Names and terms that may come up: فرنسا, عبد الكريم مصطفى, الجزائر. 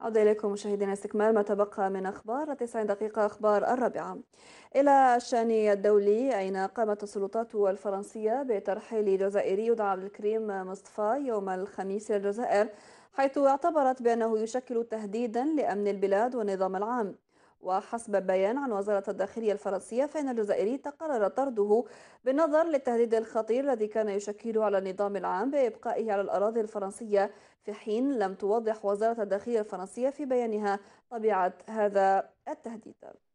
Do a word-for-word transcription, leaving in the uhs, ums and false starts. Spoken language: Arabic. عودة إليكم مشاهدينا استكمال ما تبقى من أخبار تسعين دقيقة. أخبار الرابعة إلى الشأن الدولي، أين قامت السلطات الفرنسية بترحيل جزائري يدعى عبد الكريم مصطفى يوم الخميس إلى الجزائر، حيث اعتبرت بأنه يشكل تهديدا لأمن البلاد والنظام العام. وحسب بيان عن وزارة الداخلية الفرنسية، فإن الجزائري تقرر طرده بالنظر للتهديد الخطير الذي كان يشكله على النظام العام بإبقائه على الأراضي الفرنسية، في حين لم توضح وزارة الداخلية الفرنسية في بيانها طبيعة هذا التهديد.